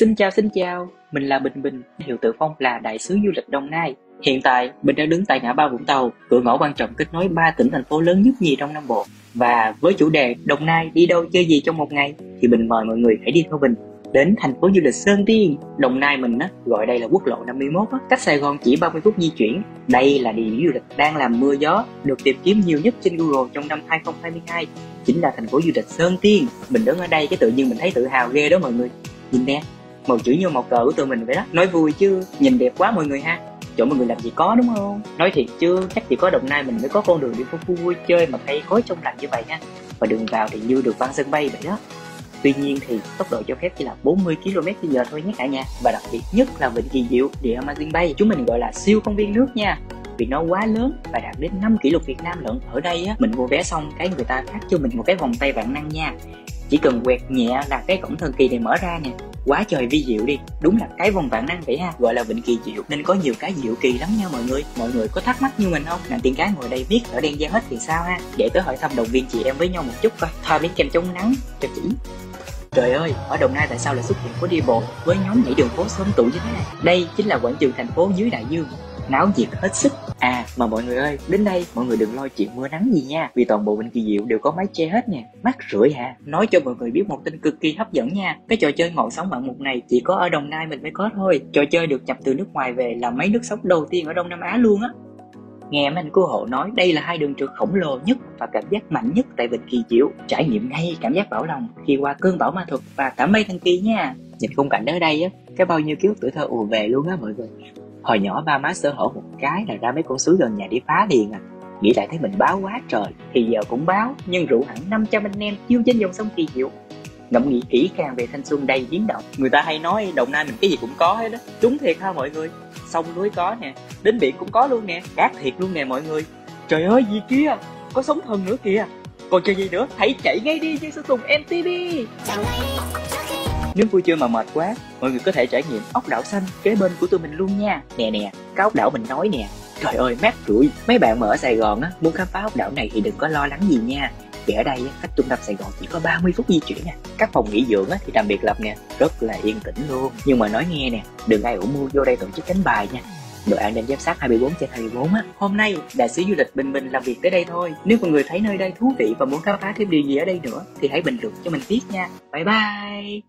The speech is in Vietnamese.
Xin chào, mình là Bình Bình, hiệu tự phong là đại sứ du lịch Đồng Nai. Hiện tại, mình đang đứng tại ngã ba Vũng Tàu, cửa ngõ quan trọng kết nối 3 tỉnh thành phố lớn nhất nhì trong Nam Bộ. Và với chủ đề Đồng Nai đi đâu chơi gì trong một ngày, thì mình mời mọi người hãy đi theo mình đến thành phố du lịch Sơn Tiên. Đồng Nai mình gọi đây là quốc lộ 51, cách Sài Gòn chỉ 30 phút di chuyển. Đây là địa điểm du lịch đang làm mưa gió, được tìm kiếm nhiều nhất trên Google trong năm 2022, chính là thành phố du lịch Sơn Tiên. Mình đứng ở đây cái tự nhiên mình thấy tự hào ghê đó mọi người. Nhìn nè, màu chữ như màu cờ của tụi mình vậy đó. Nói vui chứ nhìn đẹp quá mọi người ha. Chỗ mọi người làm gì có đúng không? Nói thiệt chứ chắc chỉ có Đồng Nai mình mới có con đường đi phố vui chơi mà cây cối trong lành như vậy ha. Và đường vào thì như được băng sân bay vậy đó. Tuy nhiên thì tốc độ cho phép chỉ là 40 km/h thôi nhé cả nhà. Và đặc biệt nhất là Vịnh Kỳ Diệu, địa Amazing Bay, chúng mình gọi là siêu công viên nước nha. Vì nó quá lớn và đạt đến 5 kỷ lục Việt Nam lận. Ở đây mình mua vé xong cái người ta phát cho mình một cái vòng tay vạn năng nha. Chỉ cần quẹt nhẹ là cái cổng thần kỳ này mở ra nè. Quá trời vi diệu đi, đúng là cái vòng vạn năng vậy ha, gọi là Vịnh Kỳ Diệu nên có nhiều cái diệu kỳ lắm nha mọi người. Mọi người có thắc mắc như mình không? Nàng tiên cá ngồi đây biết ở Đen Giang hết thì sao ha. Để tới hỏi thăm động viên chị em với nhau một chút coi. Thoa miếng kem chống nắng cho chị. Trời ơi, ở Đồng Nai tại sao lại xuất hiện phố đi bộ với nhóm nhảy đường phố sớm tụ như thế này? Đây chính là quảng trường thành phố dưới đại dương, náo nhiệt hết sức. À mà mọi người ơi, đến đây mọi người đừng lo chuyện mưa nắng gì nha, vì toàn bộ Vịnh Kỳ Diệu đều có mái che hết nè. Mắc rưỡi hả? Nói cho mọi người biết một tin cực kỳ hấp dẫn nha. Cái trò chơi ngọn sóng mạn mục này chỉ có ở Đồng Nai mình mới có thôi. Trò chơi được nhập từ nước ngoài về là mấy nước sóng đầu tiên ở Đông Nam Á luôn á. Nghe mấy anh cứu hộ nói đây là hai đường trượt khổng lồ nhất và cảm giác mạnh nhất tại Vịnh Kỳ Diệu. Trải nghiệm ngay cảm giác bảo lòng khi qua cơn bão ma thuật và cả mây thần kỳ nha. Nhìn khung cảnh ở đây á, cái bao nhiêu ký ức tuổi thơ ùa về luôn á mọi người. Hồi nhỏ ba má sơ hở một cái là ra mấy con suối gần nhà để phá liền à. Nghĩ lại thấy mình báo quá trời, thì giờ cũng báo, nhưng rượu hẳn 500 anh em chiêu trên dòng sông Kỳ Diệu. Ngẫm nghĩ kỹ càng về thanh xuân đầy biến động. Người ta hay nói Đồng Nai mình cái gì cũng có hết đó. Đúng thiệt ha mọi người. Sông núi có nè, đến biển cũng có luôn nè, cát thiệt luôn nè mọi người. Trời ơi gì kia, có sóng thần nữa kìa. Còn chơi gì nữa, hãy chạy ngay đi trên Sơn MTV. Nếu vui chơi mà mệt quá, mọi người có thể trải nghiệm ốc đảo xanh kế bên của tụi mình luôn nha. Nè, cái ốc đảo mình nói nè. Trời ơi, mát rưỡi. Mấy bạn mà ở Sài Gòn á, muốn khám phá ốc đảo này thì đừng có lo lắng gì nha. Vì ở đây, cách trung tâm Sài Gòn chỉ có 30 phút di chuyển nè. Các phòng nghỉ dưỡng á, thì làm biệt lập nè, rất là yên tĩnh luôn. Nhưng mà nói nghe nè, đừng ai ủ mưu vô đây tổ chức đánh bài nha. Đội an ninh giám sát 24/24 á. Hôm nay đại sứ du lịch Bình Bình làm việc tới đây thôi. Nếu mọi người thấy nơi đây thú vị và muốn khám phá thêm điều gì ở đây nữa thì hãy bình luận cho mình biết nha. Bye bye.